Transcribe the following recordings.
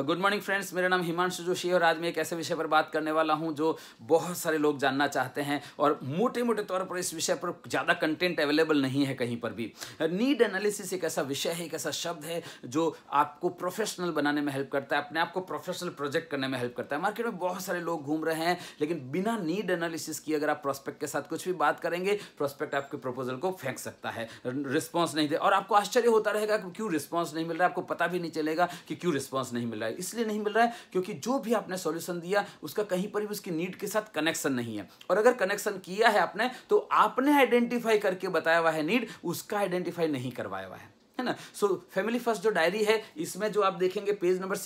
Good morning friends, मेरा नाम हिमांशु जोशी है और आज मैं एक ऐसे विषय पर बात करने वाला हूं जो बहुत सारे लोग जानना चाहते हैं और मोटे मोटे तौर पर इस विषय पर ज़्यादा कंटेंट अवेलेबल नहीं है कहीं पर भी। नीड एनालिसिस एक ऐसा विषय है, एक ऐसा शब्द है जो आपको प्रोफेशनल बनाने में हेल्प करता है, अपने आप को प्रोफेशनल प्रोजेक्ट करने में हेल्प करता है। मार्केट में बहुत सारे लोग घूम रहे हैं, लेकिन बिना नीड एनालिसिस की अगर आप प्रोस्पेक्ट के साथ कुछ भी बात करेंगे, प्रोस्पेक्ट आपके प्रपोजल को फेंक सकता है, रिस्पॉन्स नहीं दे और आपको आश्चर्य होता रहेगा कि क्यों रिस्पॉन्स नहीं मिल रहा है। आपको पता भी नहीं चलेगा कि क्यों रिस्पॉन्स नहीं मिल रहा, इसलिए नहीं मिल रहा है क्योंकि जो भी आपने सॉल्यूशन दिया उसका कहीं पर भी उसकी नीड के साथ कनेक्शन नहीं है। और अगर कनेक्शन किया है आपने, तो आपने आइडेंटिफाई करके बताया हुआ है नीड, उसका आइडेंटिफाई नहीं करवाया हुआ है ना। सो फैमिली फर्स्ट जो डायरी है, इसमें जो आप देखेंगे पेज नंबर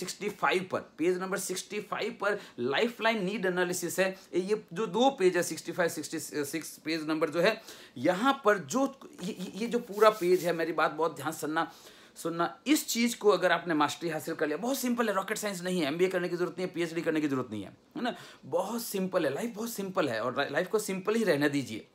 65 पर लाइफलाइन नीड एनालिसिस है। ये जो दो पेज है 65, 66 पेज नंबर जो है, यहां पर जो ये जो पूरा पेज है, मेरी बात बहुत ध्यान सुनना, इस चीज़ को अगर आपने मास्टरी हासिल कर लिया, बहुत सिंपल है, रॉकेट साइंस नहीं है, एमबीए करने की जरूरत नहीं है, पीएचडी करने की जरूरत नहीं है, है ना। बहुत सिंपल है, लाइफ बहुत सिंपल है और लाइफ को सिंपल ही रहने दीजिए।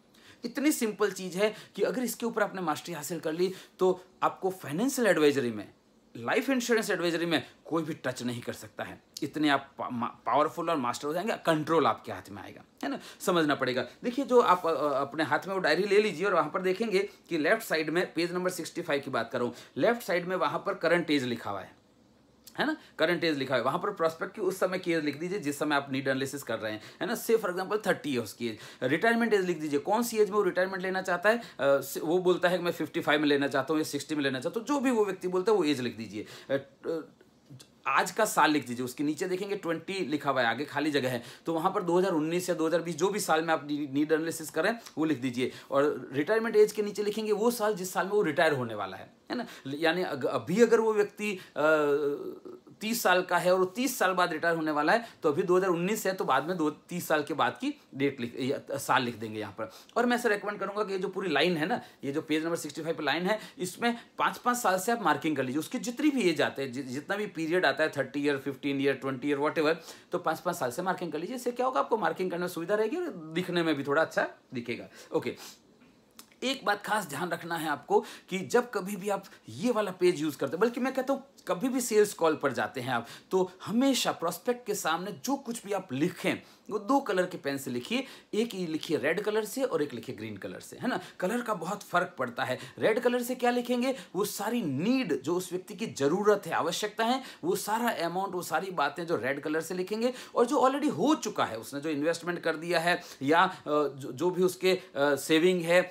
इतनी सिंपल चीज़ है कि अगर इसके ऊपर आपने मास्टरी हासिल कर ली तो आपको फाइनेंशियल एडवाइजरी में, लाइफ इंश्योरेंस एडवाइजरी में कोई भी टच नहीं कर सकता है। इतने आप पावरफुल और मास्टर हो जाएंगे, कंट्रोल आपके हाथ में आएगा, है ना, समझना पड़ेगा। देखिए, जो आप अपने हाथ में वो डायरी ले लीजिए और वहाँ पर देखेंगे कि लेफ्ट साइड में पेज नंबर 65 की बात करूँ, लेफ्ट साइड में वहाँ पर करंट एज लिखा हुआ है ना, करंट एज लिखा है। वहाँ पर प्रोस्पेक्ट की उस समय की एज लिख दीजिए जिस समय आप नीड एनालिसिस कर रहे हैं, है ना। से फॉर एग्जांपल 30 ईयर्स की एज, रिटायरमेंट एज लिख दीजिए, कौन सी एज में वो रिटायरमेंट लेना चाहता है। वो बोलता है कि मैं 55 में लेना चाहता हूँ या 60 में लेना चाहता हूँ, जो भी वो व्यक्ति बोलता है वो एज लिख दीजिए। आज का साल लिख दीजिए, उसके नीचे देखेंगे 20 लिखा हुआ है, आगे खाली जगह है, तो वहाँ पर 2019 या 2020 जो भी साल में आप नीड एनालिसिस करें वो लिख दीजिए। और रिटायरमेंट एज के नीचे लिखेंगे वो साल जिस साल में वो रिटायर होने वाला है ना। यानी अभी अगर वो व्यक्ति 30 साल का है और 30 साल बाद रिटायर होने वाला है, तो अभी 2019 है, तो बाद में 30 साल के बाद की डेट साल लिख देंगे यहाँ पर। और मैं ऐसा रेकमेंड करूँगा कि ये जो पूरी लाइन है ना, ये जो पेज नंबर 65 पर लाइन है, इसमें 5-5 साल से आप मार्किंग कर लीजिए। उसके जितनी भी एज आते हैं, जितना भी पीरियड आता है, 30 year, 15 year, 20 year whatever, तो 5-5 साल से मार्किंग कर लीजिए। इससे क्या होगा, आपको मार्किंग करने में सुविधा रहेगी और दिखने में भी थोड़ा अच्छा दिखेगा। ओके, एक बात खास ध्यान रखना है आपको कि जब कभी भी आप ये वाला पेज यूज़ करते हैं, बल्कि मैं कहता हूँ कभी भी सेल्स कॉल पर जाते हैं आप, तो हमेशा प्रोस्पेक्ट के सामने जो कुछ भी आप लिखें वो 2 कलर के पेन से लिखिए। एक ही लिखिए रेड कलर से और एक लिखिए ग्रीन कलर से, है ना, कलर का बहुत फर्क पड़ता है। रेड कलर से क्या लिखेंगे, वो सारी नीड जो उस व्यक्ति की ज़रूरत है, आवश्यकता है, वो सारा अमाउंट, वो सारी बातें जो रेड कलर से लिखेंगे। और जो ऑलरेडी हो चुका है, उसने जो इन्वेस्टमेंट कर दिया है या जो भी उसके सेविंग है,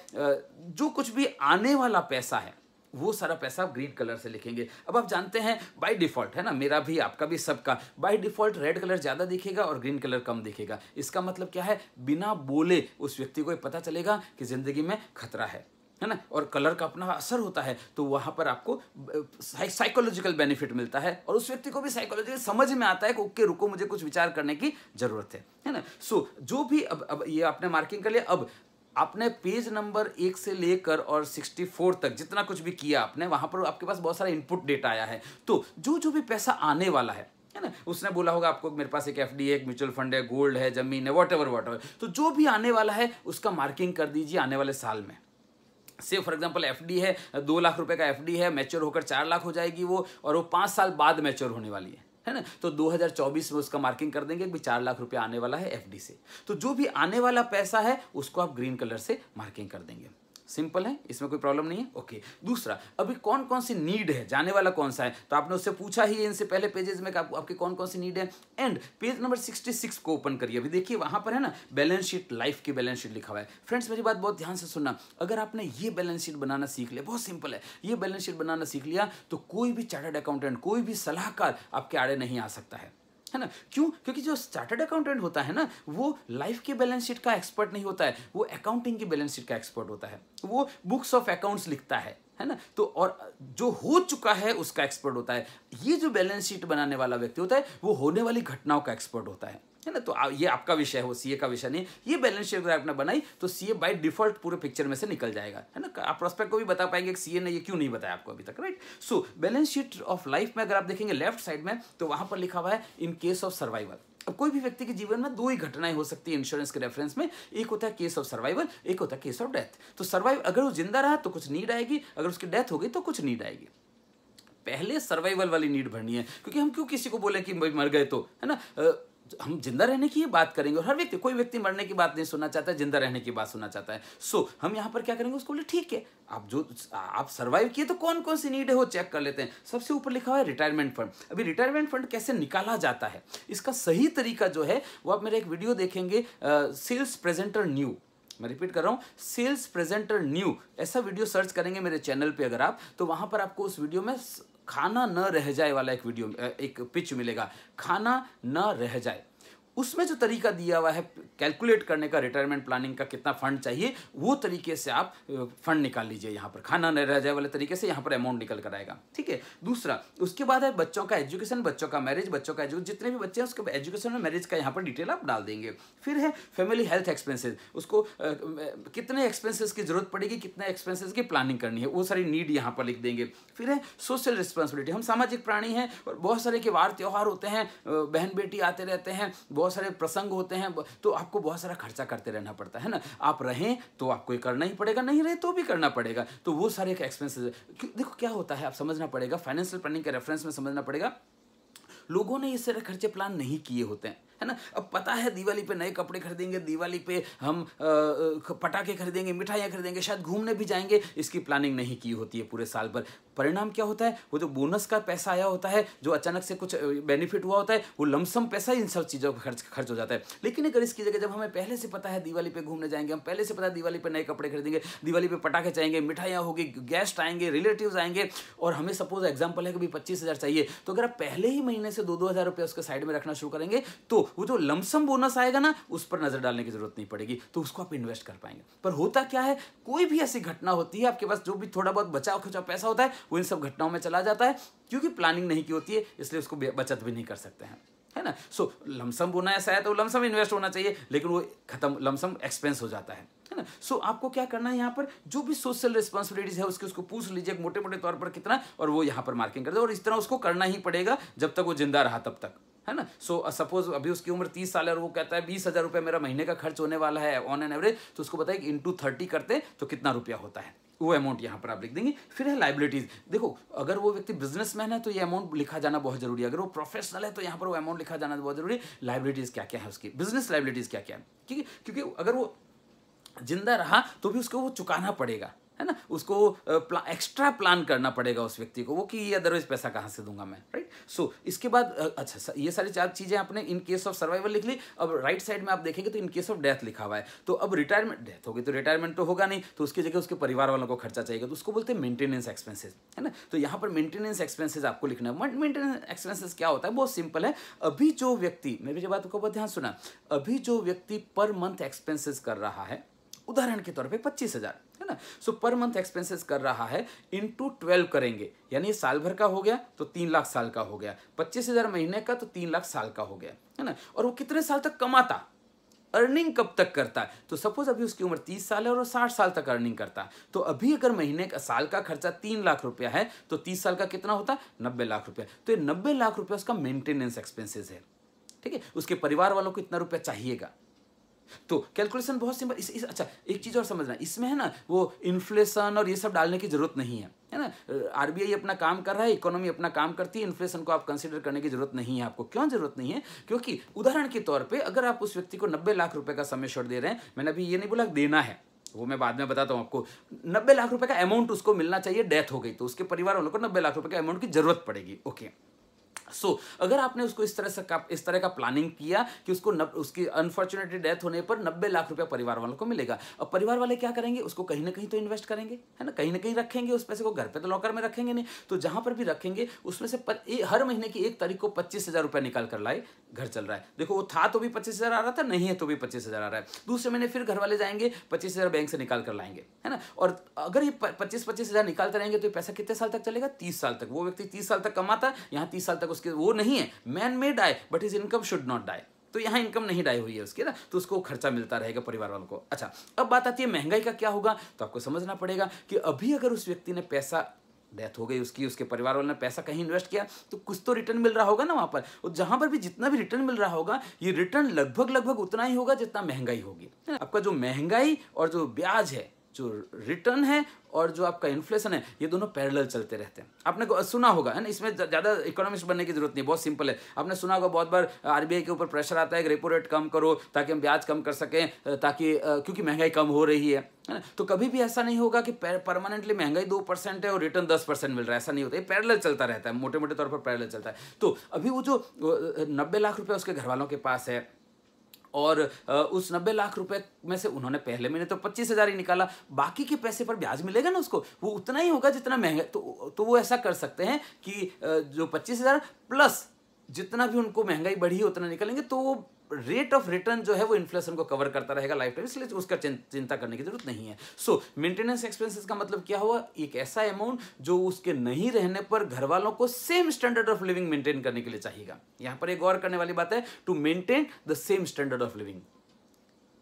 जो कुछ भी आने वाला पैसा है, वो सारा पैसा आप ग्रीन कलर से लिखेंगे। अब आप जानते हैं बाय डिफ़ॉल्ट, है ना, मेरा भी, आपका भी, सबका बाय डिफ़ॉल्ट रेड कलर ज़्यादा दिखेगा और ग्रीन कलर कम दिखेगा। इसका मतलब क्या है, बिना बोले उस व्यक्ति को ये पता चलेगा कि ज़िंदगी में खतरा है ना। और कलर का अपना असर होता है, तो वहाँ पर आपको साइकोलॉजिकल बेनिफिट मिलता है और उस व्यक्ति को भी साइकोलॉजिकल समझ में आता है कि ओके, रुको, मुझे कुछ विचार करने की ज़रूरत है ना। सो जो भी अब ये आपने मार्किंग कर लिया। अब आपने पेज नंबर 1 से लेकर और 64 तक जितना कुछ भी किया आपने, वहाँ पर आपके पास बहुत सारा इनपुट डेटा आया है। तो जो भी पैसा आने वाला है ना, उसने बोला होगा आपको मेरे पास एक एफडी है, एक म्यूचुअल फंड है, गोल्ड है, ज़मीन है, वॉट एवर। तो जो भी आने वाला है उसका मार्किंग कर दीजिए आने वाले साल में। से फॉर एग्जाम्पल एफडी है, 2 लाख रुपये का एफडी है, मैच्योर होकर 4 लाख हो जाएगी वो, और वो 5 साल बाद मैच्योर होने वाली है ना। तो 2024 में उसका मार्किंग कर देंगे कि 4 लाख रुपए आने वाला है एफडी से। तो जो भी आने वाला पैसा है उसको आप ग्रीन कलर से मार्किंग कर देंगे। सिंपल है, इसमें कोई प्रॉब्लम नहीं है। ओके, दूसरा, अभी कौन कौन सी नीड है, जाने वाला कौन सा है, तो आपने उससे पूछा ही इनसे पहले पेजेस में आपकी कौन कौन सी नीड है। एंड पेज नंबर 66 को ओपन करिए, अभी देखिए वहाँ पर है ना बैलेंस शीट, लाइफ की बैलेंस शीट लिखा हुआ है। फ्रेंड्स, मेरी बात बहुत ध्यान से सुनना, अगर आपने ये बैलेंस शीट बनाना सीख लिया, बहुत सिंपल है, ये बैलेंस शीट बनाना सीख लिया तो कोई भी चार्टर्ड अकाउंटेंट, कोई भी सलाहकार आपके आड़े नहीं आ सकता है ना। क्यों? क्योंकि जो चार्टर्ड अकाउंटेंट होता है ना, वो लाइफ के बैलेंस शीट का एक्सपर्ट नहीं होता है, वो अकाउंटिंग की बैलेंस शीट का एक्सपर्ट होता है, वो बुक्स ऑफ अकाउंट्स लिखता है ना। तो और जो हो चुका है उसका एक्सपर्ट होता है। ये जो बैलेंस शीट बनाने वाला व्यक्ति होता है वो होने वाली घटनाओं का एक्सपर्ट होता है ना। तो ये आपका विषय है, वो सीए का विषय नहीं। ये बैलेंस शीट अगर आपने बनाई तो सीए बाय डिफॉल्ट पूरे पिक्चर में से निकल जाएगा, है ना। आप प्रोस्पेक्ट को भी बता पाएंगे सीए ने ये क्यों नहीं बताया आपको अभी तक, right. So balance sheet of life में अगर आप देखेंगे लेफ्ट साइड में, तो वहाँ पर लिखा हुआ है इन केस ऑफ सर्वाइवल। अब कोई भी व्यक्ति के जीवन में 2 ही घटनाएं हो सकती है इंश्योरेंस के रेफरेंस में, एक होता है केस ऑफ सर्वाइवल, एक होता है केस ऑफ डेथ। तो सर्वाइव, अगर वो जिंदा रहा तो कुछ नीड आएगी, अगर उसकी डेथ हो गई तो कुछ नीड आएगी। पहले सर्वाइवल वाली नीड भरनी है, क्योंकि हम क्यों किसी को बोले कि मर गए तो, है ना, हम जिंदा रहने की बात करेंगे। और हर व्यक्ति, कोई व्यक्ति मरने की बात नहीं सुनना चाहता, जिंदा रहने की बात सुनना चाहता है। सो हम यहाँ पर क्या करेंगे, उसको बोले ठीक है आप जो आप सर्वाइव किए तो कौन कौन सी नीड है वो चेक कर लेते हैं। सबसे ऊपर लिखा हुआ है रिटायरमेंट फंड। अभी रिटायरमेंट फंड कैसे निकाला जाता है, इसका सही तरीका जो है वो आप मेरा एक वीडियो देखेंगे, सेल्स प्रेजेंटर न्यू, मैं रिपीट कर रहा हूँ, सेल्स प्रेजेंटर न्यू, ऐसा वीडियो सर्च करेंगे मेरे चैनल पे अगर आप, तो वहाँ पर आपको उस वीडियो में खाना न रह जाए वाला एक वीडियो, एक पिच मिलेगा, खाना न रह जाए। उसमें जो तरीका दिया हुआ है कैलकुलेट करने का रिटायरमेंट प्लानिंग का कितना फंड चाहिए, वो तरीके से आप फंड निकाल लीजिए। यहाँ पर खाना न रह जाए वाले तरीके से यहाँ पर अमाउंट निकल कर आएगा, ठीक है। दूसरा, उसके बाद है बच्चों का एजुकेशन, बच्चों का मैरिज, बच्चों का जितने भी बच्चे हैं उसके एजुकेशन और मैरिज का यहाँ पर डिटेल आप डाल देंगे। फिर है फैमिली हेल्थ एक्सपेंसेज, उसको कितने एक्सपेंसेस की जरूरत पड़ेगी, कितने एक्सपेंसेस की प्लानिंग करनी है, वो सारी नीड यहाँ पर लिख देंगे। फिर है सोशल रिस्पॉन्सिबिलिटी, हम सामाजिक प्राणी हैं और बहुत सारे त्यौहार होते हैं, बहन बेटी आते रहते हैं, बहुत सारे प्रसंग होते हैं, तो आपको बहुत सारा खर्चा करते रहना पड़ता है ना। आप रहें तो आपको ये करना ही पड़ेगा, नहीं रहे तो भी करना पड़ेगा, तो वो सारे एक्सपेंसेस देखो क्या होता है, आप समझना पड़ेगा, फाइनेंशियल प्लानिंग के रेफरेंस में समझना पड़ेगा। लोगों ने ये सारे खर्चे प्लान नहीं किए होते हैं, है ना। अब पता है दिवाली पे नए कपड़े खरीदेंगे, दिवाली पे हम पटाखे खरीदेंगे, मिठाइयाँ खरीदेंगे, शायद घूमने भी जाएंगे, इसकी प्लानिंग नहीं की होती है पूरे साल भर। परिणाम क्या होता है, वो जो बोनस का पैसा आया होता है, जो अचानक से कुछ बेनिफिट हुआ होता है, वो लमसम पैसा इन सब चीज़ों पर खर्च हो जाता है। लेकिन अगर इसकी जगह जब हमें पहले से पता है दिवाली पे घूमने जाएंगे, हम पहले से पता है दिवाली पे नए कपड़े खरीदेंगे, दिवाली पे पटाखे जाएंगे, मिठाइयाँ होगी, गेस्ट आएंगे, रिलेटिव्स आएंगे, और हमें सपोज एग्जाम्पल है कि 25,000 चाहिए, तो अगर आप पहले ही महीने से 2-2 हज़ार रुपये उसके साइड में रखना शुरू करेंगे, तो वो जो लमसम बोनस आएगा ना, उस पर नजर डालने की जरूरत नहीं पड़ेगी, तो उसको आप इन्वेस्ट कर पाएंगे। पर होता क्या है, कोई भी ऐसी घटना होती है, आपके पास जो भी थोड़ा बहुत बचाव खर्चा पैसा होता है, वो इन सब घटनाओं में चला जाता है, क्योंकि प्लानिंग नहीं की होती है, इसलिए उसको बचत भी नहीं कर सकते हैं, है ना। सो लमसम बोना ऐसा है तो लमसम इन्वेस्ट होना चाहिए, लेकिन वो खत्म लमसम एक्सपेंस हो जाता है, है ना। सो आपको क्या करना है, यहाँ पर जो भी सोशल रिस्पॉन्सिबिलिटीज है उसकी उसको पूछ लीजिए मोटे मोटे तौर पर कितना, और वो यहाँ पर मार्किंग कर दो, और इस तरह उसको करना ही पड़ेगा जब तक वो जिंदा रहा तब तक, है ना। सो सपोज अभी उसकी उम्र 30 साल है और वो कहता है 20,000 रुपया मेरा महीने का खर्च होने वाला है ऑन एन एवरेज, तो उसको बताइए इंटू 30 करते तो कितना रुपया होता है, वो अमाउंट यहाँ पर आप लिख देंगे। फिर है लाइबिलिटीज़, देखो अगर वो व्यक्ति बिजनेसमैन है तो ये अमाउंट लिखा जाना बहुत जरूरी है, अगर वो प्रोफेशनल है तो यहाँ पर वो अमाउंट लिखा जाना बहुत जरूरी है। लाइबिलिटीज़ क्या क्या है उसकी, बिजनेस लाइबिलिटीज़ क्या क्या है, ठीक है, क्योंकि अगर वो जिंदा रहा तो भी उसको वो चुकाना पड़ेगा, है ना, उसको एक्स्ट्रा प्लान करना पड़ेगा उस व्यक्ति को, वो कि ये अदरवाइज पैसा कहाँ से दूंगा मैं, राइट। सो इसके बाद अच्छा ये सारी 4 चीज़ें आपने इन केस ऑफ सर्वाइवल लिख ली। अब राइट साइड में आप देखेंगे तो इन केस ऑफ डेथ लिखा हुआ है, तो अब रिटायरमेंट डेथ होगी तो रिटायरमेंट तो होगा नहीं, तो उसकी जगह उसके परिवार वालों को खर्चा चाहिए, तो उसको बोलते हैं मेंटेनेंस एक्सपेंसेस, है ना। तो यहाँ पर मेंटेनेंस एक्सपेंसेस आपको लिखना है। मेंटेनेंस एक्सपेंसेस क्या होता है, बहुत सिंपल है। अभी जो व्यक्ति, मैं भी जब बात को बहुत ध्यान सुना, अभी जो व्यक्ति पर मंथ एक्सपेंसेस कर रहा है, उदाहरण के तौर पे 25,000, है ना, सो पर मंथ एक्सपेंसेस कर रहा है, इनटू 12 करेंगे, यानी साल भर का हो गया तो 3 लाख साल का हो गया, 25,000 महीने का तो 3 लाख साल का हो गया, है ना। और वो कितने साल तक कमाता, अर्निंग कब तक करता है, तो सपोज अभी उसकी उम्र 30 साल है और 60 साल तक अर्निंग करता है, तो अभी अगर महीने का साल का खर्चा 3 लाख रुपया है तो 30 साल का कितना होता है, 90 लाख रुपया। तो ये 90 लाख रुपया उसका मेंटेनेंस एक्सपेंसेस है, ठीक है। उसके परिवार वालों को इतना रुपया चाहिएगा, तो कैलकुलेशन बहुत सिंपल। अच्छा एक चीज़ और समझना, इसमें है ना वो इन्फ्लेशन और ये सब डालने की जरूरत नहीं है, है ना। आरबीआई अपना काम कर रहा है, इकोनॉमी अपना काम करती है, इन्फ्लेशन को आप कंसीडर करने की जरूरत नहीं है आपको। क्यों जरूरत नहीं है, क्योंकि उदाहरण के तौर पे अगर आप उस व्यक्ति को 90 लाख रुपए का समय श्योर दे रहे हैं, मैंने अभी ये नहीं बोला देना है, वो मैं बाद में बताता हूँ आपको, 90 लाख रुपए का अमाउंट उसको मिलना चाहिए, डेथ हो गई तो उसके परिवार वालों को 90 लाख रुपए के अमाउंट की जरूरत पड़ेगी, ओके। अगर आपने उसको इस तरह का प्लानिंग किया कि उसको उसकी अनफॉर्चुनेटली डेथ होने पर 90 लाख रुपया परिवार वालों को मिलेगा, अब परिवार वाले क्या करेंगे, उसको कहीं ना कहीं तो इन्वेस्ट करेंगे, है ना, कहीं ना कहीं रखेंगे उस पैसे को, घर पे तो लॉकर में रखेंगे नहीं, तो जहां पर भी रखेंगे उसमें से हर महीने की 1 तारीख को 25,000 रुपया निकाल कर लाए, घर चल रहा है, देखो वो था तो भी 25,000 आ रहा था, नहीं है तो भी 25,000 आ रहा है, दूसरे महीने फिर घर वाले जाएंगे 25,000 बैंक से निकाल कर लाएंगे, है ना। और अगर ये 25,000 निकालते रहेंगे तो पैसा कितने साल तक चलेगा, 30 साल तक। वो व्यक्ति 30 साल तक कमाता, यहाँ 30 साल तक कि वो नहीं है, man made I but his income should not die, तो यहाँ इनकम नहीं डाई हुई है उसकी ना, तो उसको खर्चा मिलता रहेगा परिवार वालों को। अच्छा अब बात आती है महंगाई का क्या होगा, तो आपको समझना पड़ेगा कि अभी अगर उस व्यक्ति ने पैसा, डेथ हो गई उसकी, उसके परिवार वालों ने पैसा कहीं इन्वेस्ट किया तो कुछ तो रिटर्न मिल रहा होगा ना वहाँ पर, और जहाँ पर भी जितना भी रिटर्न मिल रहा होगा ये रिटर्न लगभग लगभग उतना ही होगा जितना महंगाई होगी। आपका जो महंगाई और जो ब्याज है जो रिटर्न है और जो आपका इन्फ्लेशन है, ये दोनों पैरेलल चलते रहते हैं। आपने सुना होगा है ना, इसमें ज़्यादा इकोनॉमिस्ट बनने की जरूरत नहीं, बहुत सिंपल है। आपने सुना होगा बहुत बार आरबीआई के ऊपर प्रेशर आता है कि रेपो रेट कम करो ताकि हम ब्याज कम कर सकें, ताकि क्योंकि महंगाई कम हो रही है ना। तो कभी भी ऐसा नहीं होगा कि परमानेंटली महंगाई 2% है और रिटर्न 10% मिल रहा है, ऐसा नहीं होता। ये पैरेलल चलता रहता है, मोटे मोटे तौर पर पैरेलल चलता है। तो अभी वो जो 90 लाख रुपये उसके घर वालों के पास है और उस 90 लाख रुपए में से उन्होंने पहले महीने तो 25,000 ही निकाला, बाकी के पैसे पर ब्याज मिलेगा ना उसको, वो उतना ही होगा जितना महंगा। तो वो ऐसा कर सकते हैं कि जो 25,000 प्लस जितना भी उनको महंगाई बढ़ी उतना निकालेंगे, तो वो रेट ऑफ रिटर्न जो है वो इन्फ्लेशन को कवर करता रहेगा लाइफ टाइम, इसलिए उसका चिंता करने की जरूरत नहीं है। सो मेंटेनेंस एक्सपेंसेस का मतलब क्या हुआ, एक ऐसा अमाउंट जो उसके नहीं रहने पर घर वालों को same standard of living maintain करने के लिए चाहिएगा। यहाँ पर एक और करने वाली बात है, to maintain the same standard of living,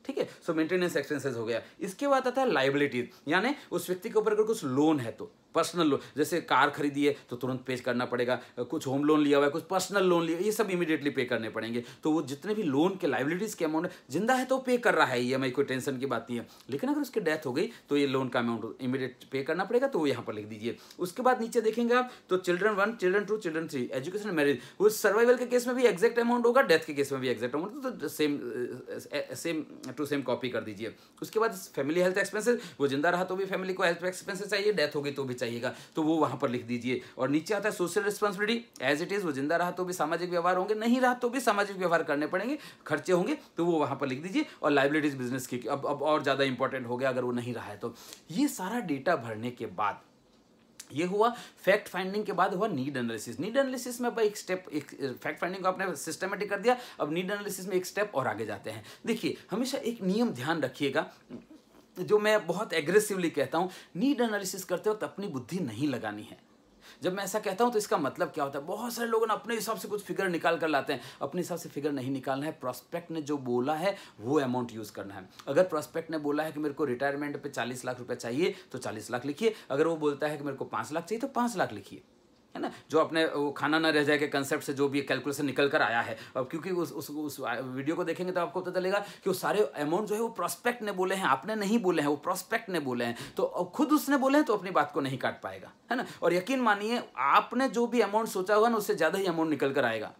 ठीक है। सो मेंटेनेंस एक्सपेंसेस हो गया। इसके बाद आता है लायबिलिटीज, यानी उस व्यक्ति के ऊपर अगर कुछ लोन है तो पर्सनल लोन, जैसे कार खरीदी है तो तुरंत पे करना पड़ेगा, कुछ होम लोन लिया हुआ है, कुछ पर्सनल लोन लिया, ये सब इमीडिएटली पे करने पड़ेंगे। तो वो जितने भी लोन के लाइबिलिटीज़ के अमाउंट जिंदा है तो पे कर रहा है, EMI कोई टेंशन की बात नहीं है। लेकिन अगर उसकी डेथ हो गई तो ये लोन का अमाउंट इमीडिएट पे करना पड़ेगा, तो वो यहाँ पर लिख दीजिए। उसके बाद नीचे देखेंगे आप तो children 1, children 2, children 3, education, marriage. वो सर्वाइवल के केस में भी एग्जैक्ट अमाउंट होगा, डेथ के केस में भी एग्जैक्ट अमाउंट, तो सेम टू सेम कॉपी कर दीजिए। उसके बाद फैमिली हेल्थ एक्सपेंसेस, वो जिंदा रहा तो भी फैमिली को हेल्थ एक्सपेंसेस चाहिए, डेथ होगी तो भी चाहिएगा, तो वो वहां पर लिख दीजिए। और नीचे आता है social responsibility, as it is, वो जिंदा रहा तो भी सामाजिक व्यवहार होंगे, नहीं रहा तो भी सामाजिक व्यवहार करने पड़ेंगे, खर्चे होंगे, तो वो वहां पर लिख दीजिए। और लायबिलिटीज बिजनेस की अब और ज्यादा इंपॉर्टेंट हो गया अगर वो नहीं रहा है तो। ये सारा डेटा भरने के बाद, ये हुआ फैक्ट फाइंडिंग के बाद हुआ नीड एनालिसिस। नीड एनालिसिस में अब एक स्टेप, एक फैक्ट फाइंडिंग को आपने सिस्टमेटिक कर दिया, अब नीड एनालिसिस में एक स्टेप और आगे जाते हैं। देखिए हमेशा एक नियम ध्यान रखिएगा जो मैं बहुत एग्रेसिवली कहता हूँ, नीड एनालिसिस करते वक्त अपनी बुद्धि नहीं लगानी है। जब मैं ऐसा कहता हूँ तो इसका मतलब क्या होता है, बहुत सारे लोग ना अपने हिसाब से कुछ फिगर निकाल कर लाते हैं, अपने हिसाब से फिगर नहीं निकालना है, प्रोस्पेक्ट ने जो बोला है वो अमाउंट यूज़ करना है। अगर प्रोस्पेक्ट ने बोला है कि मेरे को रिटायरमेंट पे 40 लाख रुपये चाहिए तो 40 लाख लिखिए, अगर वो बोलता है कि मेरे को 5 लाख चाहिए तो 5 लाख लिखिए, है ना। जो अपने वो खाना ना रह जाए के कंसेप्ट से जो भी कैलकुलेशन निकल कर आया है, अब क्योंकि उस वीडियो को देखेंगे तो आपको पता चलेगा कि वो सारे अमाउंट जो है वो प्रोस्पेक्ट ने बोले हैं, आपने नहीं बोले हैं, वो प्रोस्पेक्ट ने बोले हैं। तो खुद उसने बोले हैं तो अपनी बात को नहीं काट पाएगा, है ना। और यकीन मानिए आपने जो भी अमाउंट सोचा होगा ना उससे ज़्यादा ही अमाउंट निकल कर आएगा।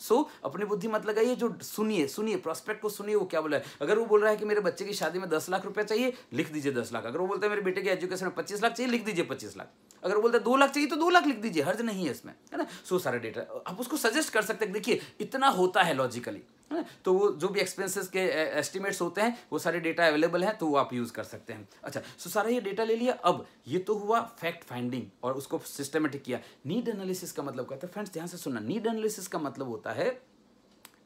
सो अपनी बुद्धि मत लगाइए, जो सुनिए प्रोस्पेक्ट को सुनिए वो क्या बोला है। अगर वो बोल रहा है कि मेरे बच्चे की शादी में 10 लाख रुपया चाहिए, लिख दीजिए 10 लाख। अगर वो बोलता है मेरे बेटे की एजुकेशन में 25 लाख चाहिए, लिख दीजिए 25 लाख। अगर वो बोलता है 2 लाख चाहिए तो 2 लाख लिख दीजिए, हर्ज नहीं है इसमें, है ना। सो सारा डेटा आप उसको सजेस्ट कर सकते हैं, देखिए इतना होता है लॉजिकली, है ना। तो वो जो भी एक्सपेंसेस के एस्टिमेट्स होते हैं वो सारे डेटा अवेलेबल हैं, तो वो आप यूज़ कर सकते हैं। अच्छा, सो सारा ये डेटा ले लिया। अब ये तो हुआ फैक्ट फाइंडिंग और उसको सिस्टमेटिक किया। नीड एनालिसिस का मतलब क्या होता है, फ्रेंड्स ध्यान से सुनना। नीड एनालिसिस का मतलब होता है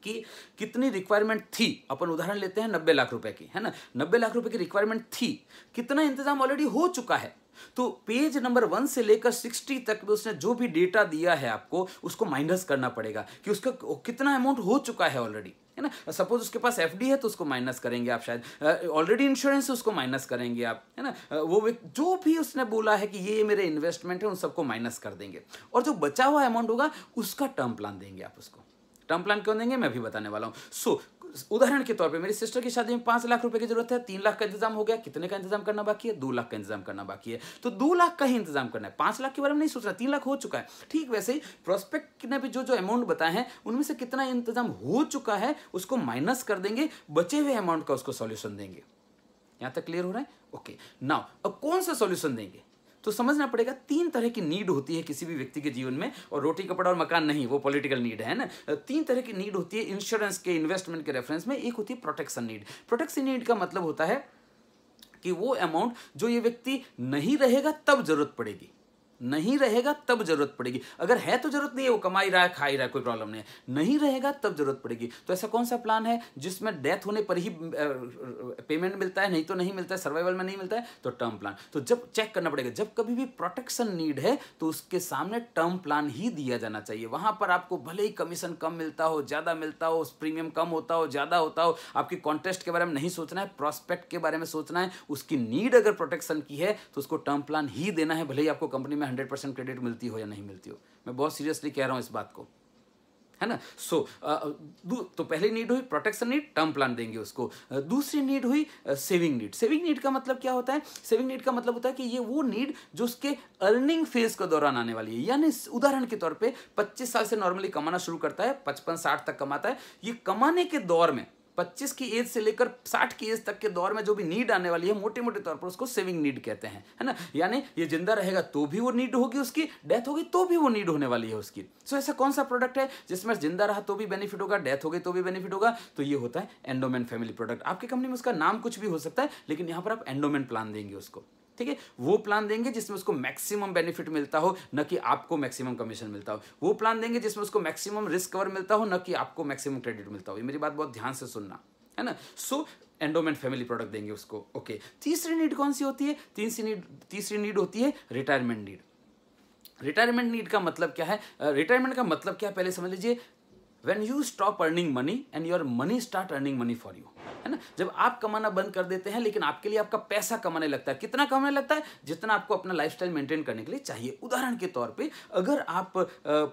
कि कितनी रिक्वायरमेंट थी, अपन उदाहरण लेते हैं 90 लाख रुपए की, है ना। 90 लाख रुपए की रिक्वायरमेंट थी, कितना इंतजाम ऑलरेडी हो चुका है। तो पेज नंबर 1 से लेकर 60 तक में उसने जो भी डेटा दिया है आपको, उसको माइनस करना पड़ेगा कि उसका कितना अमाउंट हो चुका है ऑलरेडी, है ना। सपोज उसके पास एफडी है तो उसको माइनस करेंगे आप, शायद ऑलरेडी इंश्योरेंस है उसको माइनस करेंगे आप, है ना। वो जो भी उसने बोला है कि ये मेरे इन्वेस्टमेंट है, उन सबको माइनस कर देंगे और जो बचा हुआ अमाउंट होगा उसका टर्म प्लान देंगे आप। उसको टर्म प्लान क्यों देंगे मैं भी बताने वाला हूँ। सो उदाहरण के तौर पे मेरी सिस्टर की शादी में 5 लाख रुपए की जरूरत है, 3 लाख का इंतजाम हो गया, कितने का इंतजाम करना बाकी है, 2 लाख का इंतजाम करना बाकी है, तो 2 लाख का ही इंतजाम करना है, 5 लाख के बारे में नहीं सोचना, 3 लाख हो चुका है। ठीक वैसे ही प्रोस्पेक्ट ने भी जो जो अमाउंट बताए हैं उनमें से कितना इंतजाम हो चुका है उसको माइनस कर देंगे, बचे हुए अमाउंट का उसको सॉल्यूशन देंगे। यहाँ तक क्लियर हो रहा है? ओके, नाउ अब कौन सा सॉल्यूशन देंगे तो समझना पड़ेगा। 3 तरह की नीड होती है किसी भी व्यक्ति के जीवन में, और रोटी कपड़ा और मकान नहीं, वो पॉलिटिकल नीड है ना। 3 तरह की नीड होती है इंश्योरेंस के, इन्वेस्टमेंट के रेफरेंस में। एक होती है प्रोटेक्शन नीड। प्रोटेक्शन नीड का मतलब होता है कि वो अमाउंट जो ये व्यक्ति नहीं रहेगा तब जरूरत पड़ेगी, नहीं रहेगा तब जरूरत पड़ेगी। अगर है तो जरूरत नहीं है, वो कमा ही रहा है, खा ही रहा है, कोई प्रॉब्लम नहीं है, नहीं रहेगा तब जरूरत पड़ेगी। तो ऐसा कौन सा प्लान है जिसमें डेथ होने पर ही पेमेंट मिलता है, नहीं तो नहीं मिलता है, सर्वाइवल में नहीं मिलता है, तो टर्म प्लान। तो जब चेक करना पड़ेगा, जब कभी भी प्रोटेक्शन नीड है तो उसके सामने टर्म प्लान ही दिया जाना चाहिए। वहां पर आपको भले ही कमीशन कम मिलता हो, ज्यादा मिलता हो, प्रीमियम कम होता हो, ज्यादा होता हो, आपकी कॉन्टेस्ट के बारे में नहीं सोचना है, प्रोस्पेक्ट के बारे में सोचना है। उसकी नीड अगर प्रोटेक्शन की है तो उसको टर्म प्लान ही देना है, भले ही आपको कंपनी में 100% क्रेडिट मिलती हो या नहीं मिलती हो। मैं बहुत सीरियसली कह रहा हूं इस बात को, है ना। सो तो पहली नीड हुई प्रोटेक्शन नीड, टर्म प्लान देंगे उसको। दूसरी नीड हुई सेविंग नीड। सेविंग नीड का मतलब क्या होता है? सेविंग नीड का मतलब होता है कि ये वो नीड जो उसके अर्निंग फेज के दौरान आने वाली है। यानी उदाहरण के तौर पे 25 साल से नॉर्मली कमाना शुरू करता है, 55-60 तक कमाता है। ये कमाने के दौर में 25 की एज से लेकर 60 की एज तक के दौर में जो भी नीड आने वाली है, मोटे मोटे तौर पर उसको सेविंग नीड कहते हैं, है ना। यानी ये जिंदा रहेगा तो भी वो नीड होगी उसकी, डेथ होगी तो भी वो नीड होने वाली है उसकी। सो ऐसा कौन सा प्रोडक्ट है जिसमें जिंदा रहा तो भी बेनिफिट होगा, डेथ हो गई तो भी बेनिफिट होगा? तो ये होता है एंडोमेंट फैमिली प्रोडक्ट। आपकी कंपनी में उसका नाम कुछ भी हो सकता है, लेकिन यहाँ पर आप एंडोमेंट प्लान देंगे उसको, ठीक है। वो प्लान देंगे जिसमें उसको मैक्सिमम बेनिफिट मिलता हो, न कि आपको मैक्सिमम कमीशन मिलता हो। वो प्लान देंगे जिसमें उसको मैक्सिमम रिस्क कवर मिलता हो, न कि आपको मैक्सिमम क्रेडिट मिलता हो। ये मेरी बात बहुत ध्यान से सुनना, है ना। सो एंडोमेंट फैमिली प्रोडक्ट देंगे उसको, ओके। तीसरी नीड कौन सी होती है? तीसरी नीड होती है रिटायरमेंट नीड। रिटायरमेंट नीड का मतलब क्या है? रिटायरमेंट का मतलब क्या है पहले समझ लीजिए। When you stop earning money and your money start earning money for you, है ना। जब आप कमाना बंद कर देते हैं लेकिन आपके लिए आपका पैसा कमाने लगता है। कितना कमाने लगता है? जितना आपको अपना लाइफस्टाइल मेंटेन करने के लिए चाहिए। उदाहरण के तौर पे अगर आप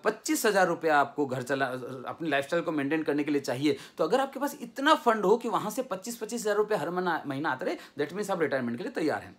25,000 रुपया आपको घर चला अपनी लाइफस्टाइल को मेंटेन करने के लिए चाहिए, तो अगर आपके पास इतना फंड हो कि वहाँ से 25-25,000 रुपये हर महीना आते रहे, दैट मीन्स आप रिटायरमेंट के लिए तैयार हैं।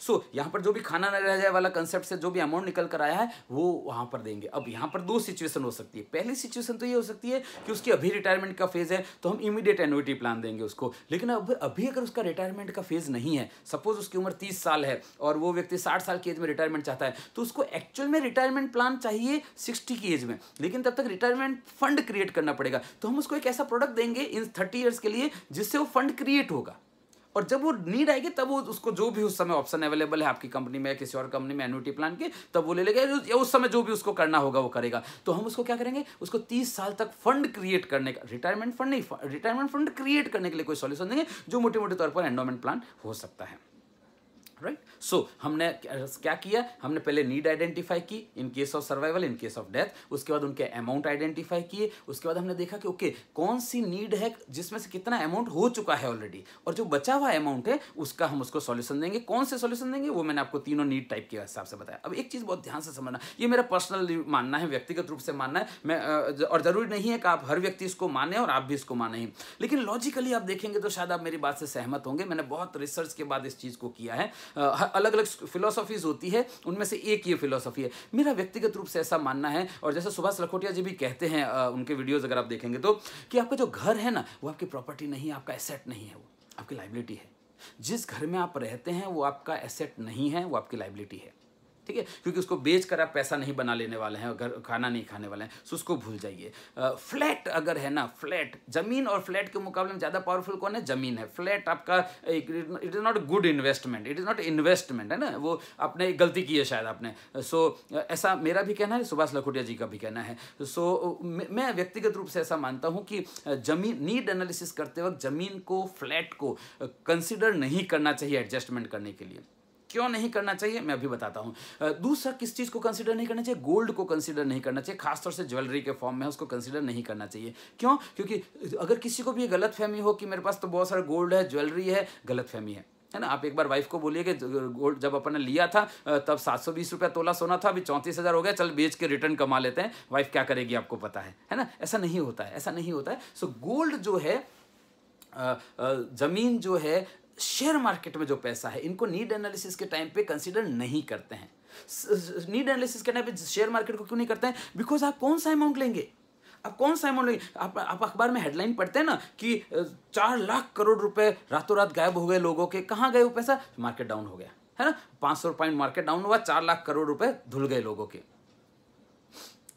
सो यहाँ पर जो भी खाना न रह जाए वाला कंसेप्ट से जो भी अमाउंट निकल कर आया है वो वहां पर देंगे। अब यहाँ पर दो सिचुएशन हो सकती है। पहली सिचुएशन तो ये हो सकती है कि उसकी अभी रिटायरमेंट का फेज है तो हम इमीडिएट एनुइटी प्लान देंगे उसको। लेकिन अब अभी अगर उसका रिटायरमेंट का फेज नहीं है, सपोज उसकी उम्र 30 साल है और वो व्यक्ति 60 साल की एज में रिटायरमेंट चाहता है, तो उसको एक्चुअल में रिटायरमेंट प्लान चाहिए 60 की एज में, लेकिन तब तक रिटायरमेंट फंड क्रिएट करना पड़ेगा। तो हम उसको एक ऐसा प्रोडक्ट देंगे इन 30 ईयर्स के लिए जिससे वो फंड क्रिएट होगा, और जब वो नीड आएगी तब वो उसको जो भी उस समय ऑप्शन अवेलेबल है आपकी कंपनी में या किसी और कंपनी में एन्युटी प्लान के, तब वो ले लेगा या उस समय जो भी उसको करना होगा वो करेगा। तो हम उसको क्या करेंगे? उसको 30 साल तक फंड क्रिएट करने का, रिटायरमेंट फंड नहीं, रिटायरमेंट फंड क्रिएट करने के लिए कोई सॉल्यूशन देंगे जो मोटे मोटे तौर पर एंडोमेंट प्लान हो सकता है, राइट। सो हमने क्या किया? हमने पहले नीड आइडेंटिफाई की in case of survival, in case of death. उसके बाद उनके अमाउंट आइडेंटिफाई किए। उसके बाद हमने देखा कि ओके, कौन सी नीड है जिसमें से कितना अमाउंट हो चुका है ऑलरेडी, और जो बचा हुआ अमाउंट है उसका हम उसको सॉल्यूशन देंगे। कौन से सॉल्यूशन देंगे वो मैंने आपको तीनों नीड टाइप के हिसाब से बताया। अब एक चीज़ बहुत ध्यान से समझना, ये मेरा पर्सनल मानना है, व्यक्तिगत रूप से मानना है मैं, और ज़रूरी नहीं है कि आप हर व्यक्ति इसको माने और आप भी इसको माने, लेकिन लॉजिकली आप देखेंगे तो शायद आप मेरी बात से सहमत होंगे। मैंने बहुत रिसर्च के बाद इस चीज़ को किया है। अलग अलग फिलोसॉफीज होती है, उनमें से एक ये फिलोसॉफी है। मेरा व्यक्तिगत रूप से ऐसा मानना है, और जैसा सुभाष लखोटिया जी भी कहते हैं, उनके वीडियोस अगर आप देखेंगे तो, कि आपका जो घर है ना वो आपकी प्रॉपर्टी नहीं है, आपका एसेट नहीं है, वो आपकी लाइबिलिटी है। जिस घर में आप रहते हैं वो आपका एसेट नहीं है, वो आपकी लाइबिलिटी है, ठीक है। क्योंकि उसको बेच कर आप पैसा नहीं बना लेने वाले हैं और घर खाना नहीं खाने वाले हैं, सो उसको भूल जाइए। फ्लैट अगर है ना, फ्लैट, जमीन और फ्लैट के मुकाबले में ज़्यादा पावरफुल कौन है? जमीन है। फ्लैट आपका, it is not good investment, it is not investment, है ना। वो आपने गलती की है शायद आपने। सो ऐसा मेरा भी कहना है, सुभाष लखोटिया जी का भी कहना है। मैं व्यक्तिगत रूप से ऐसा मानता हूँ कि जमीन, नीड एनालिसिस करते वक्त जमीन को, फ्लैट को कंसिडर नहीं करना चाहिए एडजस्टमेंट करने के लिए। क्यों नहीं करना चाहिए मैं अभी बताता हूं। दूसरा, किस चीज़ को कंसीडर नहीं करना चाहिए? गोल्ड को कंसीडर नहीं करना चाहिए, खासतौर से ज्वेलरी के फॉर्म में उसको कंसीडर नहीं करना चाहिए। क्यों? क्योंकि अगर किसी को भी गलत फहमी हो कि मेरे पास तो बहुत सारा गोल्ड है, ज्वेलरी है, गलत फहमी है ना। आप एक बार वाइफ को बोलिए कि गोल्ड जब अपन ने लिया था तब 720 रुपया तोला सोना था, अभी 34,000 हो गया, चल बेच के रिटर्न कमा लेते हैं। वाइफ क्या करेगी आपको पता है ना। ऐसा नहीं होता है, ऐसा नहीं होता है। सो गोल्ड जो है, जमीन जो है, शेयर मार्केट में जो पैसा है, इनको नीड एनालिसिस के टाइम पे कंसीडर नहीं करते हैं। नीड एनालिसिस के टाइम पे शेयर मार्केट को क्यों नहीं करते हैं? बिकॉज आप कौन सा अमाउंट लेंगे, आप कौन सा अमाउंट लेंगे। आप अखबार में हेडलाइन पढ़ते हैं ना कि 4 लाख करोड़ रुपए रातों रात गायब हो गए लोगों के। कहाँ गए वो पैसा? मार्केट डाउन हो गया, है ना। 500 पॉइंट मार्केट डाउन हुआ, 4 लाख करोड़ रुपए धुल गए लोगों के।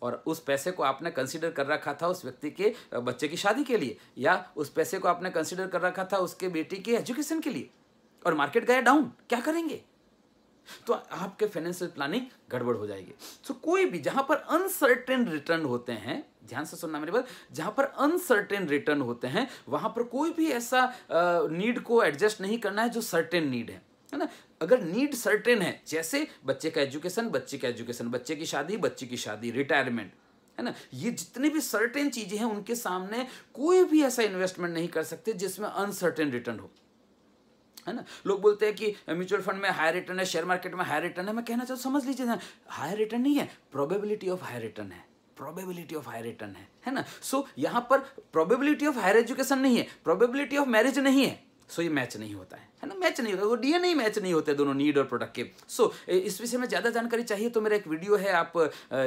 और उस पैसे को आपने कंसीडर कर रखा था उस व्यक्ति के बच्चे की शादी के लिए, या उस पैसे को आपने कंसीडर कर रखा था उसके बेटी के एजुकेशन के लिए, और मार्केट गया डाउन, क्या करेंगे? तो आपके फाइनेंशियल प्लानिंग गड़बड़ हो जाएगी। तो कोई भी जहां पर अनसर्टेन रिटर्न होते हैं, ध्यान से सुनना मेरे बात, जहां पर अनसर्टेन रिटर्न होते हैं वहां पर कोई भी ऐसा नीड को एडजस्ट नहीं करना है जो सर्टेन नीड है, है ना। अगर नीड सर्टेन है, जैसे बच्चे का एजुकेशन, बच्चे का एजुकेशन, बच्चे की शादी, बच्चे की शादी, रिटायरमेंट, है ना, ये जितने भी सर्टेन चीजें हैं उनके सामने कोई भी ऐसा इन्वेस्टमेंट नहीं कर सकते जिसमें अनसर्टेन रिटर्न हो, है ना। लोग बोलते हैं कि म्यूचुअल फंड में हाई रिटर्न है, शेयर मार्केट में हाई रिटर्न है। मैं कहना चाहूँ, समझ लीजिए ना, हाई रिटर्न नहीं है, प्रोबेबिलिटी ऑफ हाई रिटर्न है। प्रोबेबिलिटी ऑफ हायर रिटर्न है ना। सो यहाँ पर प्रोबेबिलिटी ऑफ हायर एजुकेशन नहीं है, प्रोबेबिलिटी ऑफ मैरिज नहीं है, सो ये मैच नहीं होता है ना, मैच नहीं होता, वो डीएनए मैच नहीं होते दोनों नीड और प्रोडक्ट के। सो इस विषय में ज़्यादा जानकारी चाहिए तो मेरा एक वीडियो है, आप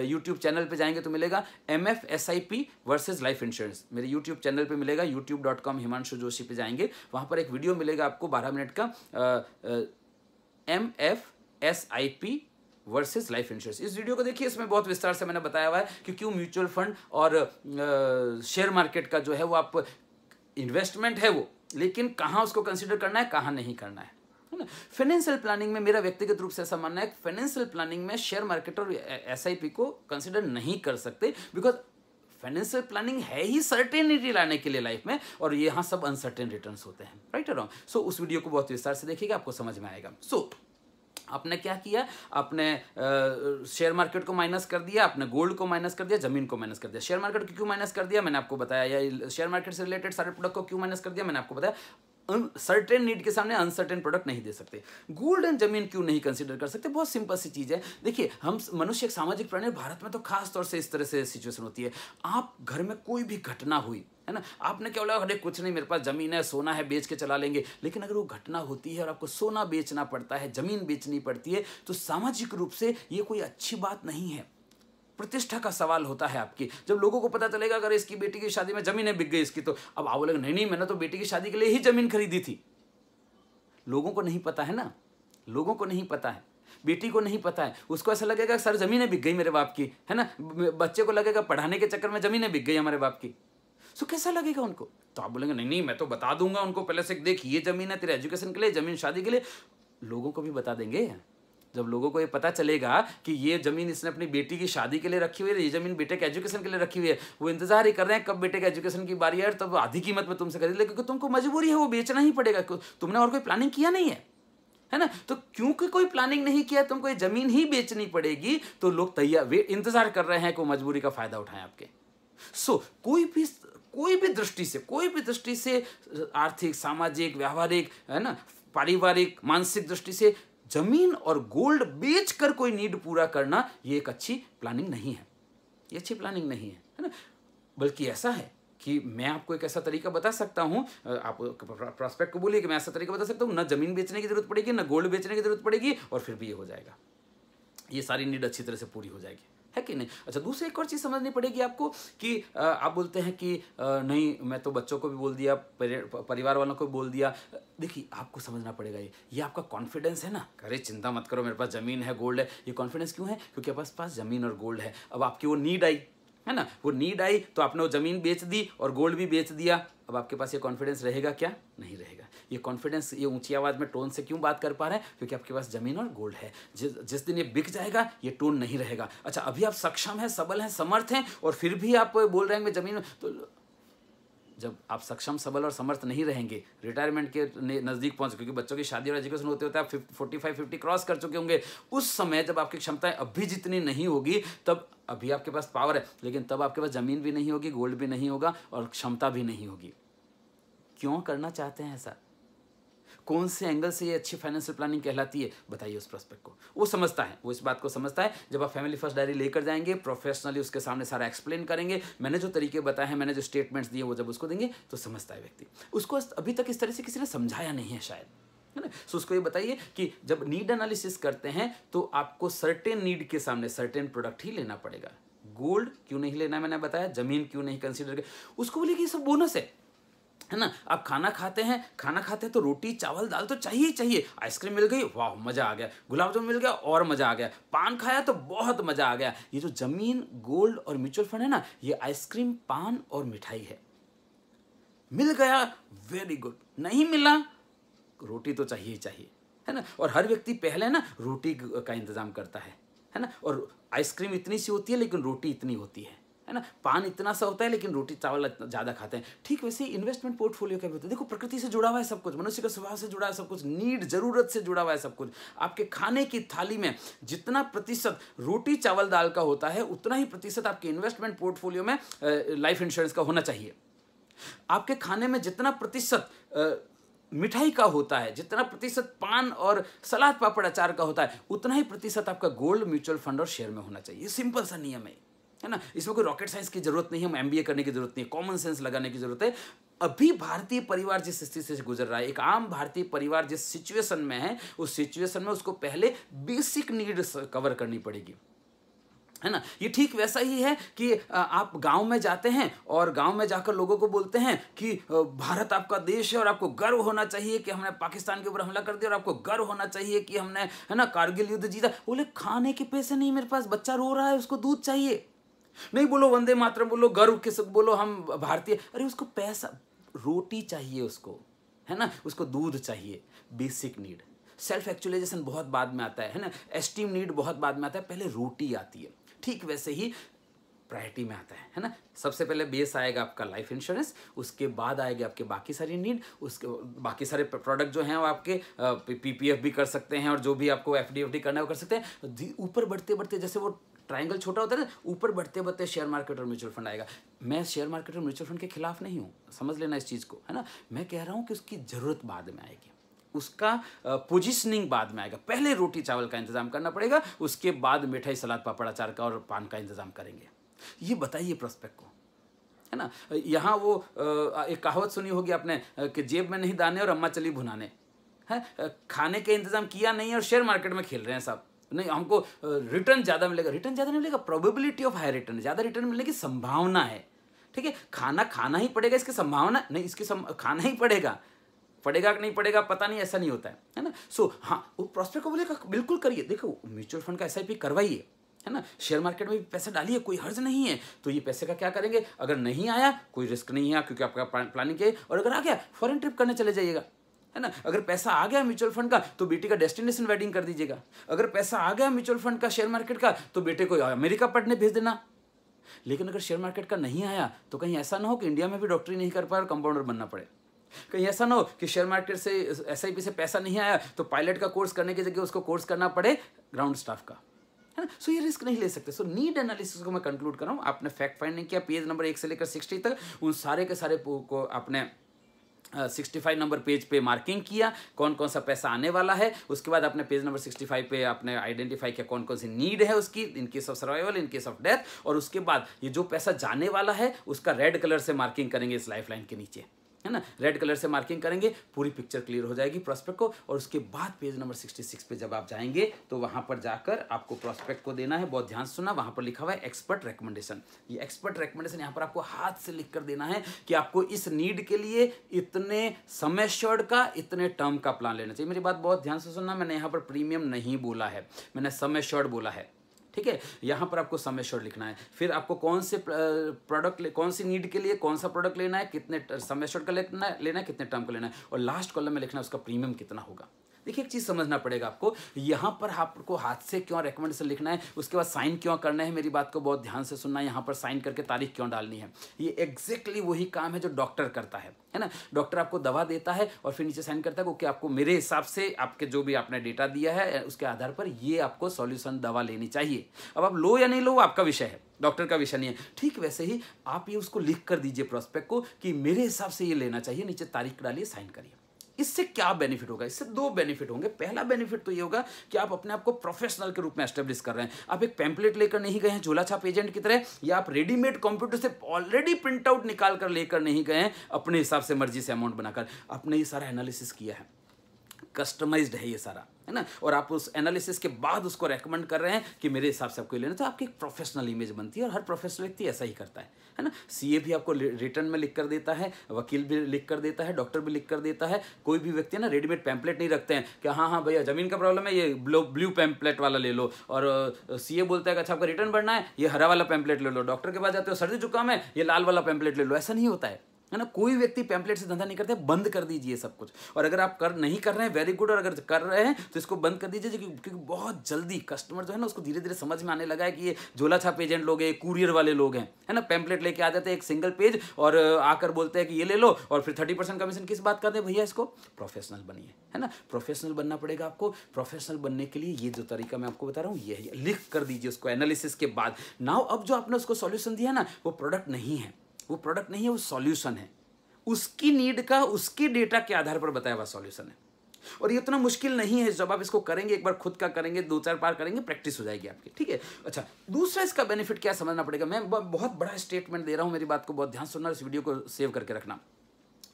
यूट्यूब चैनल पे जाएंगे तो मिलेगा MF SIP versus life insurance, मेरे यूट्यूब चैनल पे मिलेगा, youtube.com हिमांशु जोशी पे जाएंगे, वहाँ पर एक वीडियो मिलेगा आपको 12 मिनट का, MF SIP versus life insurance. इस वीडियो को देखिए, इसमें बहुत विस्तार से मैंने बताया हुआ है कि क्यों म्यूचुअल फंड और शेयर मार्केट का जो है वो आप इन्वेस्टमेंट है वो, लेकिन कहाँ उसको कंसीडर करना है कहाँ नहीं करना है ना। फाइनेंशियल प्लानिंग में मेरा व्यक्तिगत रूप से ऐसा मानना है कि फाइनेंशियल प्लानिंग में शेयर मार्केट और SIP को कंसीडर नहीं कर सकते, बिकॉज फाइनेंशियल प्लानिंग है ही सर्टेनिटी लाने के लिए लाइफ में, और यहाँ सब अनसर्टेन रिटर्न्स होते हैं, राइट और रॉन्ग। सो उस वीडियो को बहुत विस्तार से देखिएगा, आपको समझ में आएगा। सो आपने क्या किया, आपने शेयर मार्केट को माइनस कर दिया, आपने गोल्ड को माइनस कर दिया, जमीन को माइनस कर दिया। शेयर मार्केट को क्यों माइनस कर दिया मैंने आपको बताया, या शेयर मार्केट से रिलेटेड सारे प्रोडक्ट को क्यों माइनस कर दिया मैंने आपको बताया, सर्टेन नीड के सामने अनसर्टेन प्रोडक्ट नहीं दे सकते। गोल्ड एंड जमीन क्यों नहीं कंसीडर कर सकते, बहुत सिंपल सी चीज़ है। देखिए हम मनुष्य एक सामाजिक प्राणी, भारत में तो खास तौर से इस तरह से सिचुएशन होती है, आप घर में कोई भी घटना हुई है ना, आपने क्या बोला अरे कुछ नहीं मेरे पास जमीन है सोना है बेच के चला लेंगे, लेकिन अगर वो घटना होती है और आपको सोना बेचना पड़ता है जमीन बेचनी पड़ती है, तो सामाजिक रूप से ये कोई अच्छी बात नहीं है, प्रतिष्ठा का सवाल होता है आपकी। जब लोगों को पता चलेगा अगर इसकी बेटी की शादी में जमीन बिक गई इसकी, तो अब आप बोलेंगे नहीं नहीं मैंने तो बेटी की शादी के लिए ही जमीन खरीदी थी। लोगों को नहीं पता है ना, लोगों को नहीं पता है, बेटी को नहीं पता है, उसको ऐसा लगेगा सर जमीनें बिक गई मेरे बाप की, है ना, बच्चे को लगेगा पढ़ाने के चक्कर में जमीनें बिक गई हमारे बाप की, सो कैसा लगेगा उनको। तो आप बोलेंगे नहीं नहीं मैं तो बता दूंगा उनको पहले से, देख ये जमीन है तेरे एजुकेशन के लिए, जमीन शादी के लिए, लोगों को भी बता देंगे। जब लोगों को ये पता चलेगा कि ये ज़मीन इसने अपनी बेटी की शादी के लिए रखी हुई है, ये ज़मीन बेटे के एजुकेशन के लिए रखी हुई है, वो इंतजार ही कर रहे हैं कब बेटे के एजुकेशन की बारी है, तब आधी कीमत में तुमसे खरीद ले, क्योंकि तुमको मजबूरी है वो बेचना ही पड़ेगा, तुमने और कोई प्लानिंग किया नहीं है, है ना। तो क्योंकि कोई प्लानिंग नहीं किया तुमको ये ज़मीन ही बेचनी पड़ेगी, तो लोग तैयार वे इंतजार कर रहे हैं कि मजबूरी का फ़ायदा उठाएं आपके। सो कोई भी दृष्टि से, कोई भी दृष्टि से, आर्थिक सामाजिक व्यावहारिक है ना पारिवारिक मानसिक दृष्टि से जमीन और गोल्ड बेचकर कोई नीड पूरा करना ये एक अच्छी प्लानिंग नहीं है, ये अच्छी प्लानिंग नहीं है, है ना। बल्कि ऐसा है कि मैं आपको एक ऐसा तरीका बता सकता हूँ, आप प्रॉस्पेक्ट को बोलिए कि मैं ऐसा तरीका बता सकता हूँ, ना जमीन बेचने की जरूरत पड़ेगी ना गोल्ड बेचने की जरूरत पड़ेगी, और फिर भी ये हो जाएगा, ये सारी नीड अच्छी तरह से पूरी हो जाएगी, है कि नहीं। अच्छा दूसरी एक और चीज़ समझनी पड़ेगी आपको कि आप बोलते हैं कि नहीं मैं तो बच्चों को भी बोल दिया परिवार वालों को भी बोल दिया, देखिए आपको समझना पड़ेगा ये आपका कॉन्फिडेंस है ना, अरे चिंता मत करो मेरे पास ज़मीन है गोल्ड है, ये कॉन्फिडेंस क्यों है क्योंकि आपके पास ज़मीन और गोल्ड है। अब आपकी वो नीड आई है ना, वो नीड आई तो आपने वो ज़मीन बेच दी और गोल्ड भी बेच दिया, अब आपके पास ये कॉन्फिडेंस रहेगा क्या, नहीं रहेगा। ये कॉन्फिडेंस ये ऊंची आवाज़ में टोन से क्यों बात कर पा रहे हैं, क्योंकि आपके पास ज़मीन और गोल्ड है, जिस दिन ये बिक जाएगा ये टोन नहीं रहेगा। अच्छा अभी आप सक्षम हैं सबल हैं समर्थ हैं और फिर भी आप बोल रहे हैं मैं ज़मीन, तो जब आप सक्षम सबल और समर्थ नहीं रहेंगे रिटायरमेंट के नज़दीक पहुँच, क्योंकि बच्चों की शादी और एजुकेशन होते होते आप 45-50 क्रॉस कर चुके होंगे, उस समय जब आपकी क्षमताएं अभी जितनी नहीं होगी, तब अभी आपके पास पावर है लेकिन तब आपके पास ज़मीन भी नहीं होगी गोल्ड भी नहीं होगा और क्षमता भी नहीं होगी। क्यों करना चाहते हैं ऐसा, कौन से एंगल से ये अच्छी फाइनेंशियल प्लानिंग कहलाती है, बताइए उस प्रोस्पेक्ट को। वो समझता है, वो इस बात को समझता है। जब आप फैमिली फर्स्ट डायरी लेकर जाएंगे प्रोफेशनली उसके सामने सारा एक्सप्लेन करेंगे, मैंने जो तरीके बताए हैं मैंने जो स्टेटमेंट्स दिए वो जब उसको देंगे तो समझता है व्यक्ति, उसको अभी तक इस तरह से किसी ने समझाया नहीं है शायद, है ना। सो उसको ये बताइए कि जब नीड एनालिसिस करते हैं तो आपको सर्टेन नीड के सामने सर्टेन प्रोडक्ट ही लेना पड़ेगा। गोल्ड क्यों नहीं लेना मैंने बताया, जमीन क्यों नहीं कंसिडर कर, उसको बोलिए कि सब बोनस है ना। आप खाना खाते हैं तो रोटी चावल दाल तो चाहिए ही चाहिए, आइसक्रीम मिल गई वाह मज़ा आ गया, गुलाब जामुन मिल गया और मज़ा आ गया, पान खाया तो बहुत मज़ा आ गया। ये जो जमीन गोल्ड और म्यूचुअल फंड है ना, ये आइसक्रीम पान और मिठाई है, मिल गया वेरी गुड, नहीं मिला रोटी तो चाहिए ही चाहिए, है ना। और हर व्यक्ति पहले ना रोटी का इंतज़ाम करता है ना, और आइसक्रीम इतनी सी होती है लेकिन रोटी इतनी होती है ना, पान इतना सा होता है लेकिन रोटी चावल ज़्यादा खाते हैं। ठीक वैसे ही इन्वेस्टमेंट पोर्टफोलियो का भी होता है। देखो प्रकृति से जुड़ा हुआ है सब कुछ, मनुष्य का स्वभाव से जुड़ा है सब कुछ, नीड ज़रूरत से जुड़ा हुआ है सब कुछ। आपके खाने की थाली में जितना प्रतिशत रोटी चावल दाल का होता है उतना ही प्रतिशत आपके इन्वेस्टमेंट पोर्टफोलियो में लाइफ इंश्योरेंस का होना चाहिए। आपके खाने में जितना प्रतिशत मिठाई का होता है, जितना प्रतिशत पान और सलाद पापड़ अचार का होता है, उतना ही प्रतिशत आपका गोल्ड म्यूचुअल फंड और शेयर में होना चाहिए। सिंपल सा नियम है, है ना, इसमें कोई रॉकेट साइंस की जरूरत नहीं है, हम एमबीए करने की जरूरत नहीं है, कॉमन सेंस लगाने की जरूरत है। अभी भारतीय परिवार जिस स्थिति से गुजर रहा है, एक आम भारतीय परिवार जिस सिचुएशन में है, उस सिचुएशन में उसको पहले बेसिक नीड्स कवर करनी पड़ेगी, है ना। ये ठीक वैसा ही है कि आप गांव में जाते हैं और गांव में जाकर लोगों को बोलते हैं कि भारत आपका देश है और आपको गर्व होना चाहिए कि हमने पाकिस्तान के ऊपर हमला कर दिया और आपको गर्व होना चाहिए कि हमने, है ना, कारगिल युद्ध जीता। बोले खाने के पैसे नहीं मेरे पास, बच्चा रो रहा है, उसको दूध चाहिए। नहीं बोलो वंदे मातरम, बोलो गर्व किस, बोलो हम भारतीय, अरे उसको पैसा, रोटी चाहिए उसको, है ना, उसको दूध चाहिए। Basic need. सेल्फ एक्चुअलाइजेशन बहुत बाद में आता है ना, एस्टीम नीड बहुत बाद में आता है, पहले रोटी आती है। ठीक वैसे ही प्रायोरिटी में आता है ना। सबसे पहले बेस आएगा आपका लाइफ इंश्योरेंस, उसके बाद आएगी आपके बाकी सारी नीड, उसके बाकी सारे प्रोडक्ट जो हैं वो आपके पीपीएफ भी कर सकते हैं और जो भी आपको एफडी करना है वो कर सकते हैं। ऊपर बढ़ते बढ़ते, जैसे वो ट्रायंगल छोटा होता है ना, ऊपर बढ़ते बढ़ते शेयर मार्केट और म्यूचुअल फंड आएगा। मैं शेयर मार्केट और म्यूचुअल फंड के खिलाफ नहीं हूँ, समझ लेना इस चीज़ को, है ना। मैं कह रहा हूँ कि उसकी ज़रूरत बाद में आएगी, उसका पोजिशनिंग बाद में आएगा। पहले रोटी चावल का इंतजाम करना पड़ेगा, उसके बाद मिठाई सलाद पापड़ाचार का और पान का इंतजाम करेंगे। ये बताइए प्रोस्पेक्ट को, है ना। यहाँ वो एक कहावत सुनी होगी आपने कि जेब में नहीं दाने और अम्मा चली भुनाने, है। खाने के इंतजाम किया नहीं है और शेयर मार्केट में खेल रहे हैं साहब। नहीं, हमको रिटर्न ज़्यादा मिलेगा, रिटर्न ज़्यादा नहीं मिलेगा, प्रोबेबिलिटी ऑफ हाई रिटर्न, ज़्यादा रिटर्न मिलने की संभावना है। ठीक है, खाना खाना ही पड़ेगा, इसकी संभावना नहीं, इसकी खाना ही पड़ेगा, पड़ेगा कि नहीं पड़ेगा पता नहीं, ऐसा नहीं होता है ना। हाँ, वो प्रोस्पेक्ट को बोलेगा बिल्कुल करिए, देखो म्यूचुअल फंड का एसआईपी करवाइए, है ना, शेयर मार्केट में भी पैसा डालिए, कोई हर्ज नहीं है। तो ये पैसे का क्या करेंगे, अगर नहीं आया कोई रिस्क नहीं है क्योंकि आपका प्लानिंग है, और अगर आ गया फॉरेन ट्रिप करने चले जाइएगा, है ना। अगर पैसा आ गया म्यूचुअल फंड का तो बेटे का डेस्टिनेशन वेडिंग कर दीजिएगा। अगर पैसा आ गया म्यूचुअल फंड का, शेयर मार्केट का, तो बेटे को अमेरिका पढ़ने भेज देना। लेकिन अगर शेयर मार्केट का नहीं आया तो कहीं ऐसा ना हो कि इंडिया में भी डॉक्टरी नहीं कर पाए और कंपाउंडर बनना पड़े, कहीं ऐसा ना हो कि शेयर मार्केट से एसआईपी से पैसा नहीं आया तो पायलट का कोर्स करने की जगह उसको कोर्स करना पड़े ग्राउंड स्टाफ का, है ना। सो ये रिस्क नहीं ले सकते। सो नीड एनालिसिस को मैं कंक्लूड कर रहा हूँ। आपने फैक्ट फाइंडिंग किया, पेज नंबर 1 से लेकर 60 तक उन सारे के सारे को आपने 65 नंबर पेज पे मार्किंग किया कौन कौन सा पैसा आने वाला है। उसके बाद आपने पेज नंबर 65 पे आपने आइडेंटिफाई किया कौन कौन सी नीड है उसकी, in case of survival, in case of death. और उसके बाद ये जो पैसा जाने वाला है उसका रेड कलर से मार्किंग करेंगे इस लाइफ लाइन के नीचे, है ना, रेड कलर से मार्किंग करेंगे, पूरी पिक्चर क्लियर हो जाएगी प्रोस्पेक्ट को। और उसके बाद पेज नंबर 66 पे जब आप जाएंगे तो वहाँ पर जाकर आपको प्रोस्पेक्ट को देना है, बहुत ध्यान से सुना, वहाँ पर लिखा हुआ है एक्सपर्ट रेकमेंडेशन। ये एक्सपर्ट रेकमेंडेशन यहाँ पर आपको हाथ से लिख कर देना है कि आपको इस नीड के लिए इतने समय श्योर्ड का, इतने टर्म का प्लान लेना चाहिए। मेरी बात बहुत ध्यान से सुनना, मैंने यहाँ पर प्रीमियम नहीं बोला है, मैंने समय श्योर्ड बोला है, ठीक है। यहाँ पर आपको समय श्योर्ड लिखना है। फिर आपको कौन से प्रोडक्ट, कौन सी नीड के लिए कौन सा प्रोडक्ट लेना है, कितने समय श्योर्ड का लेना है, कितने टर्म का लेना है, और लास्ट कॉलम में लिखना है उसका प्रीमियम कितना होगा। देखिए एक चीज़ समझना पड़ेगा आपको, यहाँ पर आपको हाथ से क्यों रेकमेंडेशन लिखना है, उसके बाद साइन क्यों करना है, मेरी बात को बहुत ध्यान से सुनना है, यहाँ पर साइन करके तारीख क्यों डालनी है। ये एग्जैक्टली वही काम है जो डॉक्टर करता है ना। डॉक्टर आपको दवा देता है और फिर नीचे साइन करता है कि आपको मेरे हिसाब से आपके जो भी आपने डेटा दिया है उसके आधार पर ये आपको सॉल्यूशन दवा लेनी चाहिए। अब आप लो या नहीं लो वो आपका विषय है, डॉक्टर का विषय नहीं है। ठीक वैसे ही आप ये उसको लिख कर दीजिए प्रोस्पेक्ट को कि मेरे हिसाब से ये लेना चाहिए, नीचे तारीख डालिए, साइन करिए। इससे क्या बेनिफिट होगा, इससे 2 बेनिफिट होंगे। पहला बेनिफिट तो ये होगा कि आप अपने आप को प्रोफेशनल के रूप में एस्टेब्लिश कर रहे हैं। आप एक पैम्पलेट लेकर नहीं गए हैं झोला छाप एजेंट की तरह, या आप रेडीमेड कंप्यूटर से ऑलरेडी प्रिंट आउट निकाल कर लेकर नहीं गए हैं, अपने हिसाब से मर्जी से अमाउंट बनाकर। आपने ये सारा एनालिसिस किया है, कस्टमाइज्ड है ये सारा, है ना, और आप उस एनालिसिस के बाद उसको रेकमेंड कर रहे हैं कि मेरे हिसाब से आपको लेना। तो आपकी एक प्रोफेशनल इमेज बनती है और हर प्रोफेशनल व्यक्ति ऐसा ही करता है ना। सीए भी आपको रिटर्न में लिख कर देता है, वकील भी लिख कर देता है, डॉक्टर भी लिख कर देता है, कोई भी व्यक्ति ना रेडीमेड पैम्पलेट नहीं रखते हैं कि हाँ हाँ भैया जमीन का प्रॉब्लम है, ये ब्लू पैम्पलेट वाला ले लो, और सीए बोलता है कि अच्छा आपका रिटर्न भरना है, ये हरा वाला पैम्पलेट ले लो, डॉक्टर के पास जाते हो सर्दी जुकाम है, ये लाल वाला पैम्पलेट ले लो। ऐसा नहीं होता है ना। कोई व्यक्ति पैम्पलेट से धंधा नहीं करते, बंद कर दीजिए सब कुछ। और अगर आप नहीं कर रहे हैं वेरी गुड, और अगर कर रहे हैं तो इसको बंद कर दीजिए, क्योंकि बहुत जल्दी कस्टमर जो है ना उसको धीरे धीरे समझ में आने लगा है कि ये झोला छाप एजेंट लोग हैं, कुरियर वाले लोग हैं, है ना। पैम्पलेट लेके आ जाते हैं एक सिंगल पेज और आकर बोलते हैं कि ये ले लो, और फिर 30% कमीशन किस बात का दें भैया। इसको प्रोफेशनल बनिए, है ना, प्रोफेशनल बनना पड़ेगा आपको। प्रोफेशनल बनने के लिए ये जो तरीका मैं आपको बता रहा हूँ ये है, लिख कर दीजिए उसको एनालिसिस के बाद। नाउ अब जो आपने उसको सॉल्यूशन दिया ना वो प्रोडक्ट नहीं है, वो प्रोडक्ट नहीं है, वो सॉल्यूशन है, उसकी नीड का उसके डेटा के आधार पर बताया हुआ सॉल्यूशन है। और ये उतना मुश्किल नहीं है। जब आप इसको करेंगे, एक बार खुद का करेंगे, दो चार बार करेंगे, प्रैक्टिस हो जाएगी आपकी, ठीक है। अच्छा, दूसरा इसका बेनिफिट क्या समझना पड़ेगा, मैं बहुत बड़ा स्टेटमेंट दे रहा हूँ, मेरी बात को बहुत ध्यान सुनना, इस वीडियो को सेव करके रखना।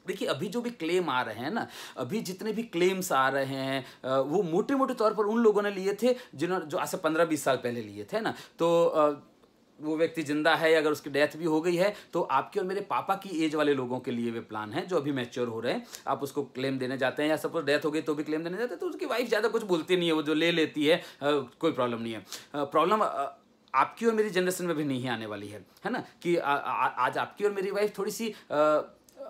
देखिए, अभी जो भी क्लेम आ रहे हैं ना, अभी जितने भी क्लेम्स आ रहे हैं वो मोटे मोटे तौर पर उन लोगों ने लिए थे जिन्होंने जो आज से 15-20 साल पहले लिए थे ना। तो वो व्यक्ति जिंदा है, अगर उसकी डेथ भी हो गई है, तो आपके और मेरे पापा की एज वाले लोगों के लिए वे प्लान हैं जो अभी मैच्योर हो रहे हैं। आप उसको क्लेम देने जाते हैं, या सपोज डेथ हो गई तो भी क्लेम देने जाते हैं, तो उसकी वाइफ ज़्यादा कुछ बोलती नहीं है, वो जो ले लेती है, कोई प्रॉब्लम नहीं है। प्रॉब्लम आपकी और मेरी जनरेशन में भी नहीं आने वाली है ना, कि आज आपकी और मेरी वाइफ थोड़ी सी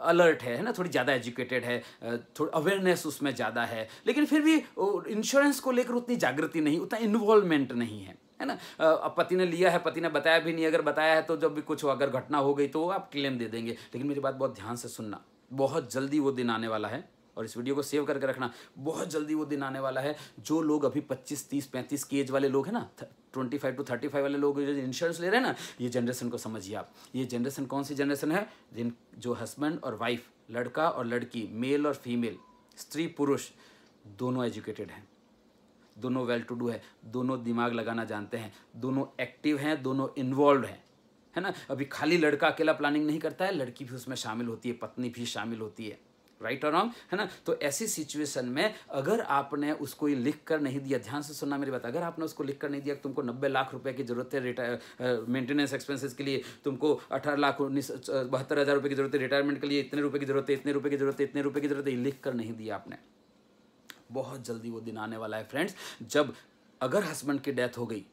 अलर्ट है ना, थोड़ी ज़्यादा एजुकेटेड है, थोड़ी अवेयरनेस उसमें ज़्यादा है, लेकिन फिर भी इंश्योरेंस को लेकर उतनी जागृति नहीं, उतना इन्वॉल्वमेंट नहीं है, है ना। अब पति ने लिया है, पति ने बताया भी नहीं, अगर बताया है तो जब भी कुछ अगर घटना हो गई तो आप क्लेम दे देंगे। लेकिन मेरी बात बहुत ध्यान से सुनना, बहुत जल्दी वो दिन आने वाला है, और इस वीडियो को सेव करके रखना, बहुत जल्दी वो दिन आने वाला है जो लोग अभी 25-30-35 की एज वाले लोग हैं ना, 25 to 35 वाले लोग जो इंश्योरेंस ले रहे हैं ना, ये जनरेशन को समझिए आप। ये जनरेशन कौन सी जनरेशन है, जो हस्बैंड और वाइफ, लड़का और लड़की, मेल और फीमेल, स्त्री पुरुष, दोनों एजुकेटेड हैं, दोनों वेल टू डू है, दोनों दिमाग लगाना जानते हैं, दोनों एक्टिव हैं, दोनों इन्वॉल्व हैं, है ना। अभी खाली लड़का अकेला प्लानिंग नहीं करता है, लड़की भी उसमें शामिल होती है, पत्नी भी शामिल होती है, राइट और रॉन्ग, है ना। तो ऐसी सिचुएशन में अगर आपने उसको ये लिख कर नहीं दिया, ध्यान से सुनना मेरी बात, अगर आपने उसको लिख कर नहीं दिया, तुमको 90 लाख रुपए की जरूरत है रिटायर मेंटेनेंस एक्सपेंसेस के लिए, तुमको 18,72,000 रुपये की जरूरत है रिटायरमेंट के लिए, इतने रुपये की जरूरत है, इतने रुपये की जरूरत है, इतने रुपये की जरूरत है, लिख कर नहीं दिया आपने, बहुत जल्दी वो दिन आने वाला है फ्रेंड्स, जब अगर हस्बैंड की डेथ हो गई,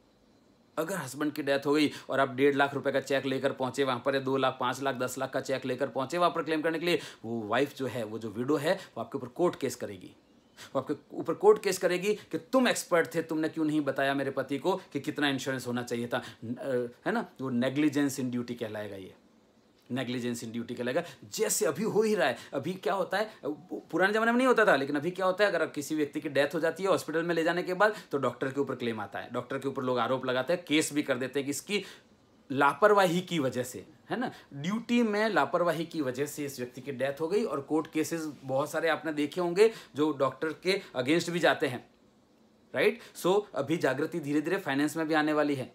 अगर हस्बैंड की डेथ हो गई और आप 1.5 लाख रुपए का चेक लेकर पहुंचे वहां पर, 2 लाख 5 लाख 10 लाख का चेक लेकर पहुंचे वहां पर क्लेम करने के लिए, वो वाइफ जो है, वो जो विडो है, वो आपके ऊपर कोर्ट केस करेगी, वो आपके ऊपर कोर्ट केस करेगी कि तुम एक्सपर्ट थे, तुमने क्यों नहीं बताया मेरे पति को कि कितना इंश्योरेंस होना चाहिए था, है ना। वो नेग्लिजेंस इन ड्यूटी कहलाएगा, ये नेग्लिजेंस इन ड्यूटी कहलाएगा, जैसे अभी हो ही रहा है। अभी क्या होता है, पुराने जमाने में नहीं होता था, लेकिन अभी क्या होता है, अगर किसी व्यक्ति की डेथ हो जाती है हॉस्पिटल में ले जाने के बाद, तो डॉक्टर के ऊपर क्लेम आता है, डॉक्टर के ऊपर लोग आरोप लगाते हैं, केस भी कर देते हैं कि इसकी लापरवाही की वजह से, है ना, ड्यूटी में लापरवाही की वजह से इस व्यक्ति की डेथ हो गई। और कोर्ट केसेस बहुत सारे आपने देखे होंगे जो डॉक्टर के अगेंस्ट भी जाते हैं, राइट। सो अभी जागृति धीरे धीरे फाइनेंस में भी आने वाली है,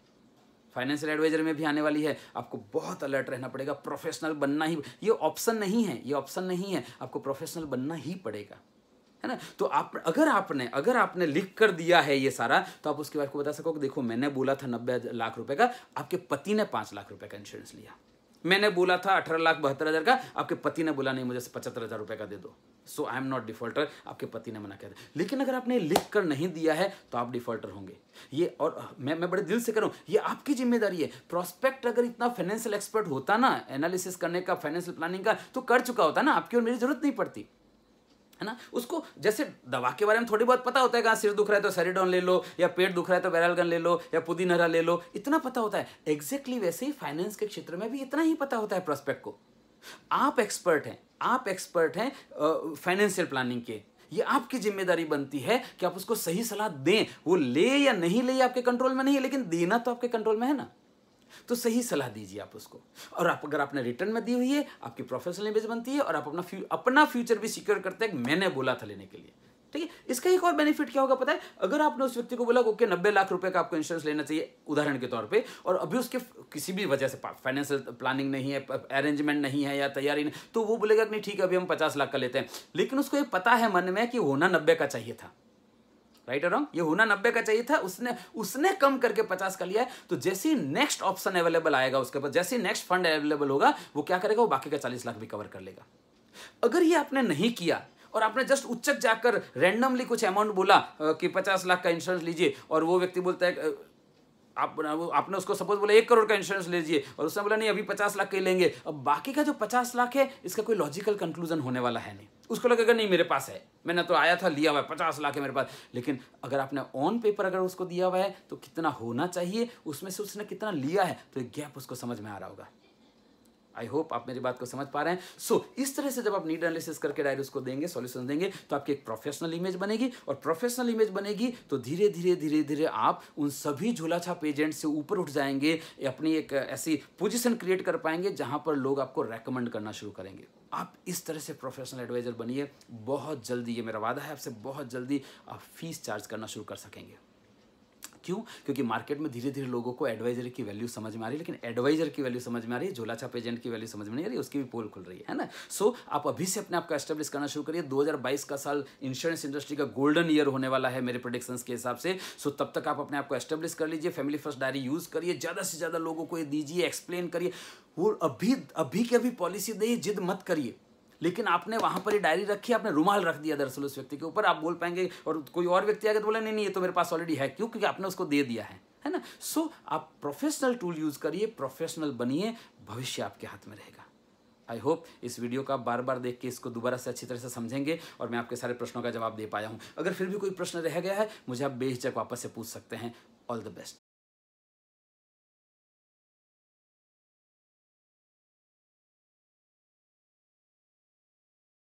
फाइनेंशियल एडवाइजर में भी आने वाली है। आपको बहुत अलर्ट रहना पड़ेगा, प्रोफेशनल बनना ही, ये ऑप्शन नहीं है, ये ऑप्शन नहीं है, आपको प्रोफेशनल बनना ही पड़ेगा, है ना। तो आप अगर आपने लिख कर दिया है ये सारा, तो आप उसके बारे में बता सको कि देखो मैंने बोला था 90 लाख रुपए का, आपके पति ने 5 लाख रुपए का इंश्योरेंस लिया, मैंने बोला था 18,72,000 का, आपके पति ने बोला नहीं मुझे 75,000 रुपए का दे दो, so I am not defaulter, आपके पति ने मना किया था। लेकिन अगर आपने लिख कर नहीं दिया है तो आप डिफॉल्टर होंगे, ये, और मैं बड़े दिल से करूँ, ये आपकी जिम्मेदारी है। प्रोस्पेक्ट अगर इतना फाइनेंशियल एक्सपर्ट होता ना, एनालिसिस करने का, फाइनेंशियल प्लानिंग का, तो कर चुका होता ना, आपकी और मेरी जरूरत नहीं पड़ती, है ना। उसको जैसे दवा के बारे में थोड़ी बहुत पता होता है, सिर दुख रहा है तो सेरिडोन ले लो, या पेट दुख रहा है तो बेरालगन ले लो, या पुदीना हरा ले लो, इतना पता होता है। एग्जैक्टली वैसे ही फाइनेंस के क्षेत्र में भी इतना ही पता होता है प्रोस्पेक्ट को। आप एक्सपर्ट हैं, आप एक्सपर्ट हैं फाइनेंशियल प्लानिंग के, ये आपकी जिम्मेदारी बनती है कि आप उसको सही सलाह दें। वो ले या नहीं ले आपके कंट्रोल में नहीं है, लेकिन देना तो आपके कंट्रोल में है ना, तो सही सलाह दीजिए आप उसको। और आप अगर आपने रिटर्न में दी हुई है, आपकी प्रोफेशनल इमेज बनती है, और आप अपना फ्यूचर भी सिक्योर करते हैं, मैंने बोला था लेने के लिए, ठीक है। इसका एक और बेनिफिट क्या होगा पता है, अगर आपने उस व्यक्ति को बोला ओके 90 लाख रुपए का आपको इंश्योरेंस लेना चाहिए उदाहरण के तौर पे, और अभी उसके किसी भी वजह से फाइनेंशियल प्लानिंग नहीं है, अरेंजमेंट नहीं है, या तैयारी नहीं, तो वो बोलेगा नहीं ठीक है अभी हम 50 लाख का लेते हैं, लेकिन उसको ये पता है मन में कि होना 90 का चाहिए था, राइट और रॉन्ग, ये होना 90 का चाहिए था, उसने कम करके 50 का लिया है। तो जैसे ही नेक्स्ट ऑप्शन अवेलेबल आएगा उसके पास, जैसे ही नेक्स्ट फंड अवेलेबल होगा, वो क्या करेगा, वो बाकी का 40 लाख भी कवर कर लेगा। अगर ये आपने नहीं किया और आपने जस्ट उच्चक जाकर रैंडमली कुछ अमाउंट बोला कि 50 लाख का इंश्योरेंस लीजिए, और वो व्यक्ति बोलता है आपने उसको सपोज बोला 1 करोड़ का इंश्योरेंस लीजिए, और उसने बोला नहीं अभी 50 लाख का ही लेंगे, अब बाकी का जो 50 लाख है इसका कोई लॉजिकल कंक्लूजन होने वाला है नहीं। उसको लगेगा नहीं मेरे पास है, मैंने तो आया था लिया हुआ है, 50 लाख है मेरे पास। लेकिन अगर आपने ऑन पेपर अगर उसको दिया हुआ है तो कितना होना चाहिए, उसमें से उसने कितना लिया है, तो एक गैप उसको समझ में आ रहा होगा। आई होप आप मेरी बात को समझ पा रहे हैं। सो इस तरह से जब आप नीड एनालिसिस करके डायरेक्ट उसको देंगे, सॉल्यूशन देंगे, तो आपकी एक प्रोफेशनल इमेज बनेगी, और प्रोफेशनल इमेज बनेगी तो धीरे धीरे धीरे धीरे आप उन सभी झोलाछाप एजेंट से ऊपर उठ जाएंगे, अपनी एक ऐसी पोजिशन क्रिएट कर पाएंगे जहाँ पर लोग आपको रेकमेंड करना शुरू करेंगे। आप इस तरह से प्रोफेशनल एडवाइजर बनिए। बहुत जल्दी, ये मेरा वादा है आपसे, बहुत जल्दी आप फीस चार्ज करना शुरू कर सकेंगे। क्यों? क्योंकि मार्केट में धीरे धीरे लोगों को एडवाइजर की वैल्यू समझ में आ रही है, लेकिन एडवाइजर की वैल्यू समझ में आ रही है, झोलाछाप एजेंट की वैल्यू समझ में नहीं आ रही, उसकी भी पोल खुल रही है ना। सो आप अभी से अपने आप को एस्टेब्लिश करना शुरू करिए। 2022 का साल इंश्योरेंस इंडस्ट्री का गोल्डन ईयर होने वाला है मेरे प्रेडिक्शंस के हिसाब से। सो तब तक आप अपने आप को एस्टेब्लिश कर लीजिए। फैमिली फर्स्ट डायरी यूज़ करिए, ज़्यादा से ज़्यादा लोगों को ये दीजिए, एक्सप्लेन करिए। वो अभी की अभी पॉलिसी दे, जिद मत करिए। लेकिन आपने वहाँ पर ये डायरी रखी, आपने रुमाल रख दिया दरअसल उस व्यक्ति के ऊपर। आप बोल पाएंगे, और कोई और व्यक्ति आगे तो बोला नहीं ये तो मेरे पास ऑलरेडी है। क्यों? क्योंकि आपने उसको दे दिया है ना। सो आप प्रोफेशनल टूल यूज़ करिए, प्रोफेशनल बनिए, भविष्य आपके हाथ में रहेगा। आई होप इस वीडियो का बार बार देख के इसको दोबारा से अच्छी तरह से समझेंगे और मैं आपके सारे प्रश्नों का जवाब दे पाया हूँ। अगर फिर भी कोई प्रश्न रह गया है, मुझे आप बेहिचक वापस से पूछ सकते हैं। All the best.